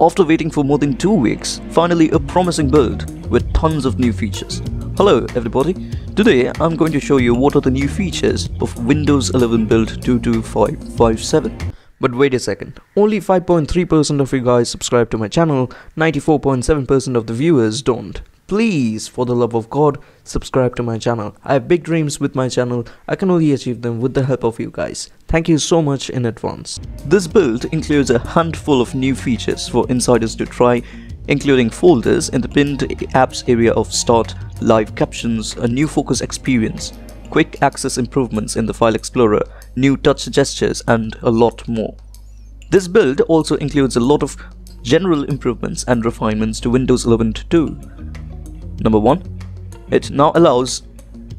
After waiting for more than 2 weeks, finally a promising build with tons of new features. Hello everybody, today I'm going to show you what are the new features of Windows 11 build 22557. But wait a second, only 5.3% of you guys subscribe to my channel, 94.7% of the viewers don't. Please, for the love of God, subscribe to my channel. I have big dreams with my channel. I can only achieve them with the help of you guys. Thank you so much in advance. This build includes a handful of new features for insiders to try, including folders in the pinned apps area of Start, live captions, a new focus experience, quick access improvements in the file explorer, new touch gestures, and a lot more. This build also includes a lot of general improvements and refinements to Windows 11 To Do. Number 1. It now allows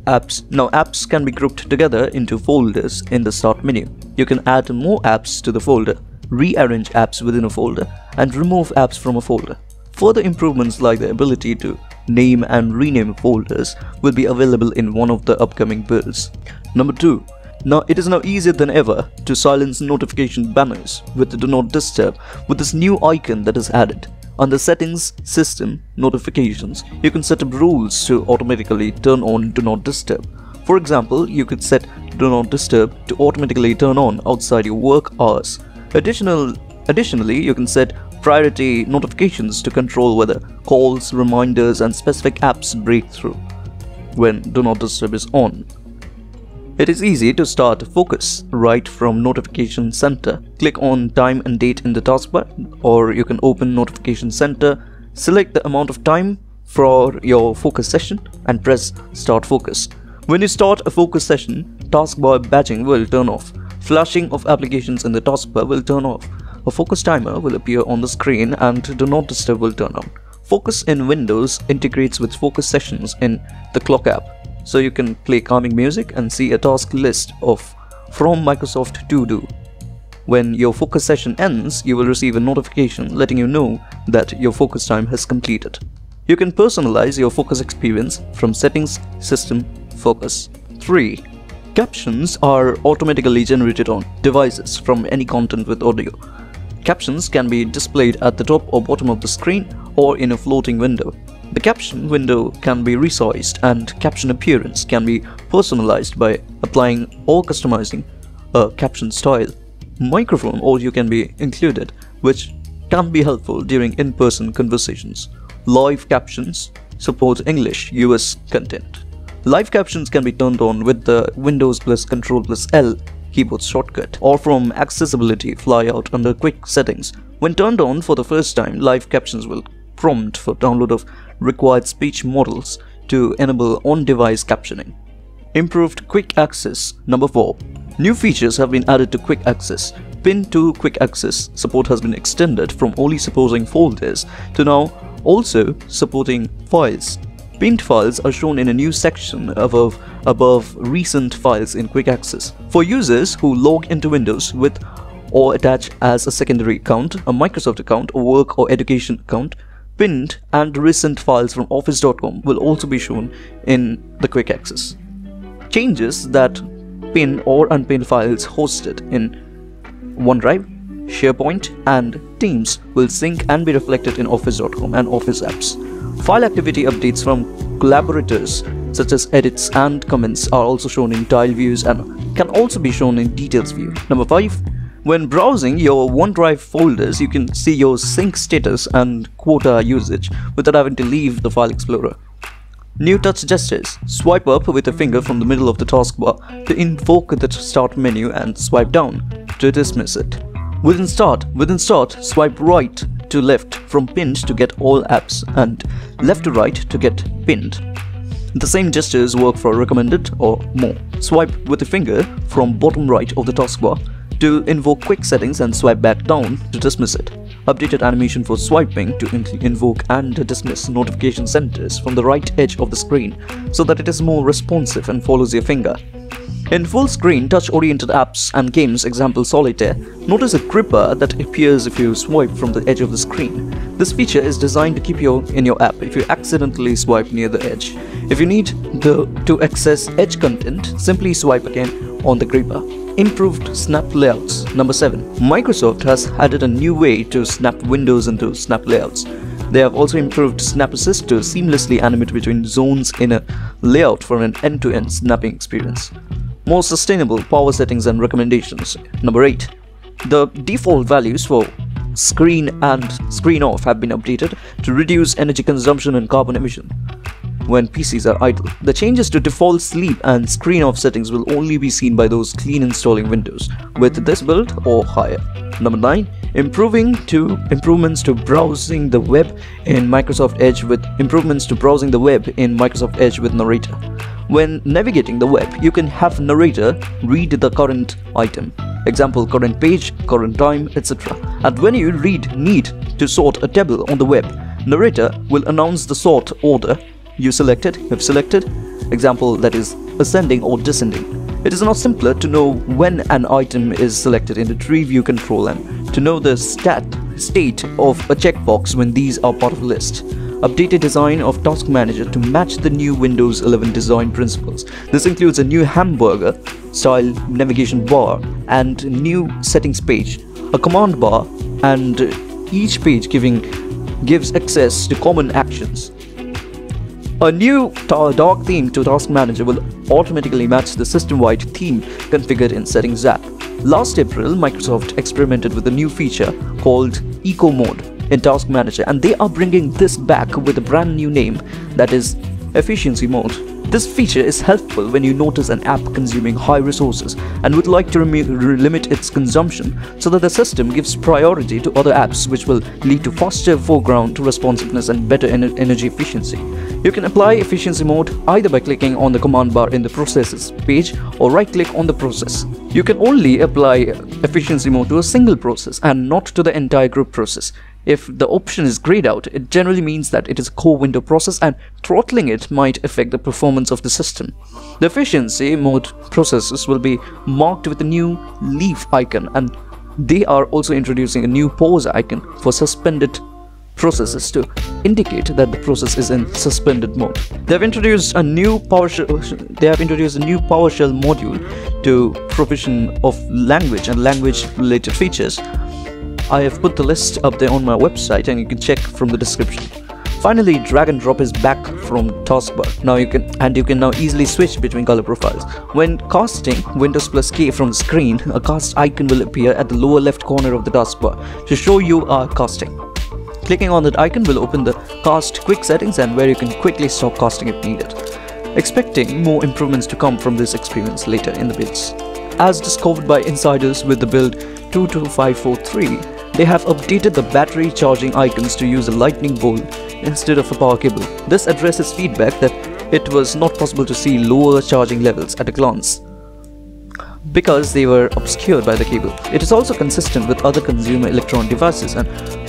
apps. Now apps can be grouped together into folders in the Start menu. You can add more apps to the folder, rearrange apps within a folder, and remove apps from a folder. Further improvements like the ability to name and rename folders will be available in one of the upcoming builds. Number 2. Now it is now easier than ever to silence notification banners with the Do Not Disturb with this new icon that is added. Under Settings, System, Notifications, you can set up rules to automatically turn on Do Not Disturb. For example, you could set Do Not Disturb to automatically turn on outside your work hours. Additionally, you can set priority notifications to control whether calls, reminders, and specific apps break through when Do Not Disturb is on. It is easy to start Focus right from Notification Center. Click on Time and Date in the taskbar, or you can open Notification Center, select the amount of time for your focus session and press Start Focus. When you start a focus session, taskbar batching will turn off. Flashing of applications in the taskbar will turn off. A focus timer will appear on the screen and Do Not Disturb will turn on. Focus in Windows integrates with focus sessions in the Clock app. So you can play calming music and see a task list from Microsoft To Do. When your focus session ends, you will receive a notification letting you know that your focus time has completed. You can personalize your focus experience from Settings, System, Focus. 3. Captions are automatically generated on devices from any content with audio. Captions can be displayed at the top or bottom of the screen or in a floating window. The caption window can be resized and caption appearance can be personalized by applying or customizing a caption style. Microphone audio can be included, which can be helpful during in-person conversations. Live captions support English US content. Live captions can be turned on with the Windows plus Control plus L keyboard shortcut or from accessibility flyout under Quick Settings. When turned on for the first time, live captions will prompt for download of required speech models to enable on-device captioning. Improved Quick Access. Number 4. New features have been added to Quick Access. Pin to Quick Access support has been extended from only supporting folders to now also supporting files. Pinned files are shown in a new section above recent files in Quick Access. For users who log into Windows with or attach as a secondary account, a Microsoft account, a work or education account, pinned and recent files from office.com will also be shown in the Quick Access. Changes that pin or unpin files hosted in OneDrive, SharePoint, and Teams will sync and be reflected in office.com and Office apps. File activity updates from collaborators such as edits and comments are also shown in tile views and can also be shown in details view. Number 5. When browsing your OneDrive folders, you can see your sync status and quota usage without having to leave the file explorer. New touch gestures. Swipe up with a finger from the middle of the taskbar to invoke the Start menu and swipe down to dismiss it. Within Start, swipe right to left from pinned to get all apps and left to right to get pinned. The same gestures work for recommended or more. Swipe with a finger from bottom right of the taskbar to invoke Quick Settings and swipe back down to dismiss it. Updated animation for swiping to invoke and dismiss notification centers from the right edge of the screen so that it is more responsive and follows your finger. In full screen, touch-oriented apps and games, example Solitaire, notice a gripper that appears if you swipe from the edge of the screen. This feature is designed to keep you in your app if you accidentally swipe near the edge. If you need to access edge content, simply swipe again on the gripper. Improved snap layouts. Number 7. Microsoft has added a new way to snap windows into snap layouts. They have also improved Snap Assist to seamlessly animate between zones in a layout for an end-to-end snapping experience. More sustainable power settings and recommendations. Number 8. The default values for screen and screen off have been updated to reduce energy consumption and carbon emission when PCs are idle. The changes to default sleep and screen off settings will only be seen by those clean installing Windows with this build or higher. Number 9. Improvements to browsing the web in Microsoft Edge with Narrator. When navigating the web, you can have Narrator read the current item, example current page, current time, etc. And when you need to sort a table on the web, Narrator will announce the sort order you selected, if selected, example that is ascending or descending. It is now simpler to know when an item is selected in the tree view control and to know the state of a checkbox when these are part of a list. Updated design of Task Manager to match the new Windows 11 design principles. This includes a new hamburger style navigation bar and new settings page, a command bar, and each page gives access to common actions. A new dark theme to Task Manager will automatically match the system-wide theme configured in Settings app. Last April, Microsoft experimented with a new feature called Eco Mode in Task Manager, and they are bringing this back with a brand new name, that is Efficiency mode. This feature is helpful when you notice an app consuming high resources and would like to limit its consumption so that the system gives priority to other apps, which will lead to faster foreground responsiveness and better energy efficiency. You can apply efficiency mode either by clicking on the command bar in the processes page or right-click on the process. You can only apply efficiency mode to a single process and not to the entire group process. If the option is grayed out, it generally means that it is a core window process and throttling it might affect the performance of the system. The efficiency mode processes will be marked with a new leaf icon, and they are also introducing a new pause icon for suspended processes to indicate that the process is in suspended mode. They have introduced a new PowerShell module to provision of language and language related features. I have put the list up there on my website and you can check from the description. Finally, drag and drop is back from taskbar. Now you can now easily switch between color profiles. When casting Windows+K from the screen, a cast icon will appear at the lower left corner of the taskbar to show you are casting. Clicking on that icon will open the cast quick settings and where you can quickly stop casting if needed. Expecting more improvements to come from this experience later in the builds. As discovered by insiders with the build 22543, they have updated the battery charging icons to use a lightning bolt instead of a power cable. This addresses feedback that it was not possible to see lower charging levels at a glance because they were obscured by the cable. It is also consistent with other consumer electronic devices and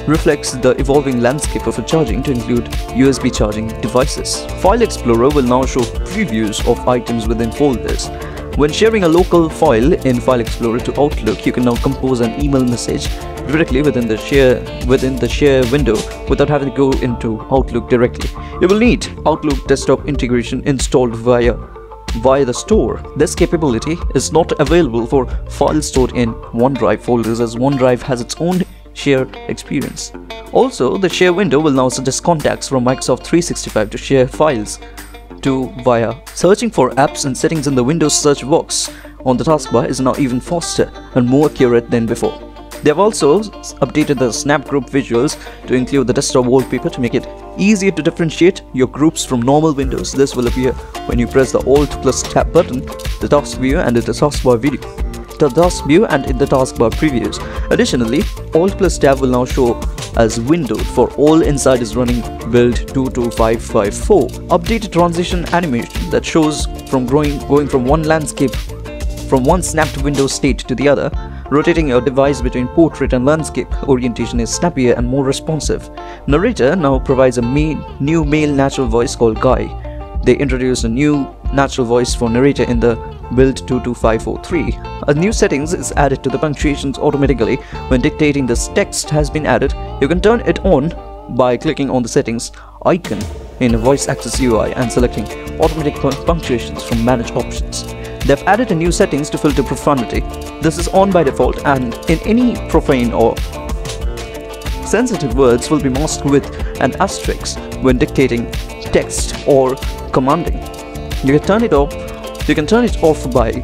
reflects the evolving landscape of charging to include USB charging devices. File Explorer will now show previews of items within folders. When sharing a local file in File Explorer to Outlook, you can now compose an email message directly within the share window without having to go into Outlook directly. You will need Outlook desktop integration installed via the store. This capability is not available for files stored in OneDrive folders, as OneDrive has its own share experience. Also, the share window will now suggest contacts from Microsoft 365 to share files to via. Searching for apps and settings in the Windows search box on the taskbar is now even faster and more accurate than before. They have also updated the snap group visuals to include the desktop wallpaper to make it easier to differentiate your groups from normal windows. This will appear when you press the Alt plus Tab button, the task view and in the taskbar video, the task view and in the taskbar previews. Additionally, Alt plus Tab will now show as window for all insiders running build 22554. Updated transition animation that shows from going from one landscape, from one snapped window state to the other. Rotating your device between portrait and landscape orientation is snappier and more responsive. Narrator now provides a new male natural voice called Guy. They introduced a new natural voice for Narrator in the build 22543. A new settings is added to the punctuations automatically when dictating. This text has been added. You can turn it on by clicking on the settings icon in Voice Access UI and selecting automatic punctuations from manage options. They've added a new settings to filter profanity. This is on by default, and in any profane or sensitive words will be masked with an asterisk when dictating text or commanding. You can turn it off. You can turn it off by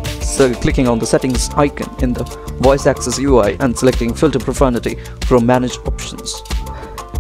clicking on the settings icon in the Voice Access UI and selecting Filter Profanity from Manage Options.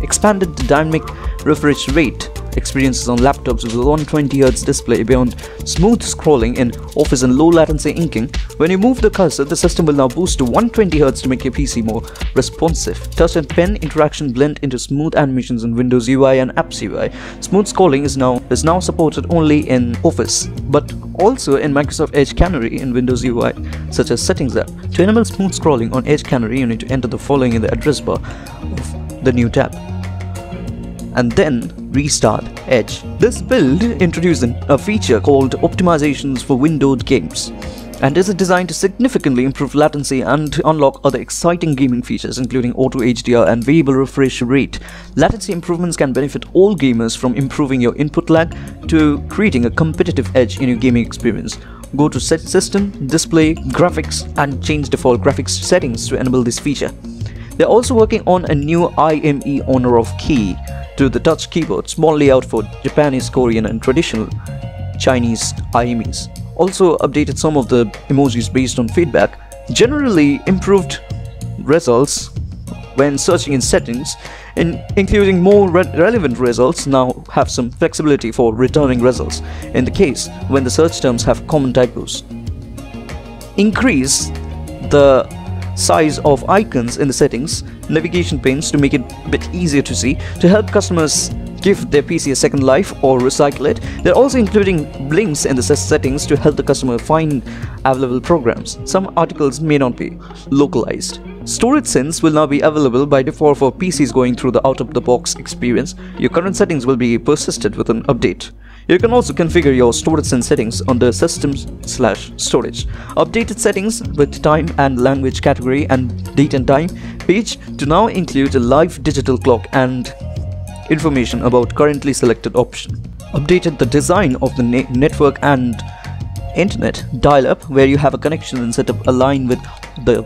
Expanded dynamic refresh rate experiences on laptops with 120Hz display beyond smooth scrolling in Office and low latency inking. When you move the cursor, the system will now boost to 120Hz to make your PC more responsive. Touch and pen interaction blend into smooth animations in Windows UI and Apps UI. Smooth scrolling is now supported only in Office, but also in Microsoft Edge Canary in Windows UI, such as Settings app. To enable smooth scrolling on Edge Canary, you need to enter the following in the address bar of the new tab, and then restart Edge. This build introduces a feature called Optimizations for Windowed Games, and is designed to significantly improve latency and to unlock other exciting gaming features including auto HDR and variable refresh rate. Latency improvements can benefit all gamers, from improving your input lag to creating a competitive edge in your gaming experience. Go to Set System, Display, Graphics and change default graphics settings to enable this feature. They're also working on a new IME honor of key to the touch keyboard, small layout for Japanese, Korean and traditional Chinese IMEs. Also updated some of the emojis based on feedback. Generally improved results when searching in settings, including more relevant results now have some flexibility for returning results in the case when the search terms have common typos. Increase the size of icons in the settings navigation panes to make it a bit easier to see. To help customers give their PC a second life or recycle it, they're also including links in the settings to help the customer find available programs. Some articles may not be localized. Storage sense will now be available by default for PCs going through the out-of-the-box experience. Your current settings will be persisted with an update. You can also configure your storage sense settings on the systems/storage. Updated settings with time and language category and date and time page to now include a live digital clock and information about currently selected option. Updated the design of the network and internet dial-up, where you have a connection and setup aligned with the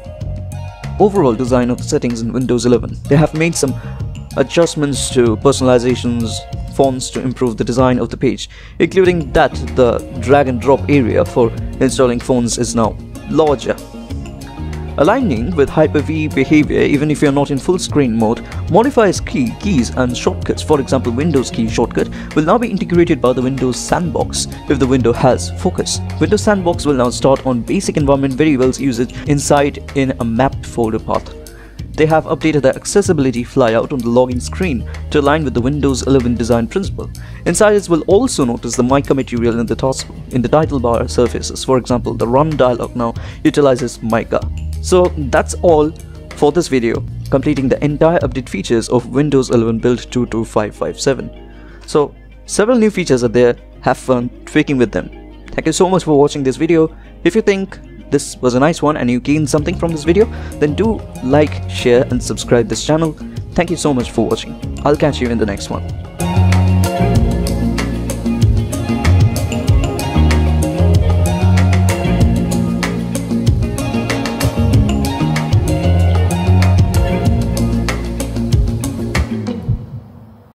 overall design of the settings in Windows 11. They have made some adjustments to personalizations, fonts to improve the design of the page, including that the drag and drop area for installing fonts is now larger. Aligning with Hyper-V behavior even if you are not in full screen mode. Modifies keys and shortcuts, for example Windows key shortcut, will now be integrated by the Windows sandbox if the window has focus. Windows sandbox will now start on basic environment variables usage inside in a mapped folder path. They have updated the accessibility flyout on the login screen to align with the Windows 11 design principle. Insiders will also notice the mica material in the title bar surfaces, for example the run dialog now utilizes mica. So that's all for this video, completing the entire update features of Windows 11 build 22557. So several new features are there, have fun tweaking with them. Thank you so much for watching this video. If you think this was a nice one and you gained something from this video, then do like, share and subscribe this channel. Thank you so much for watching. I'll catch you in the next one.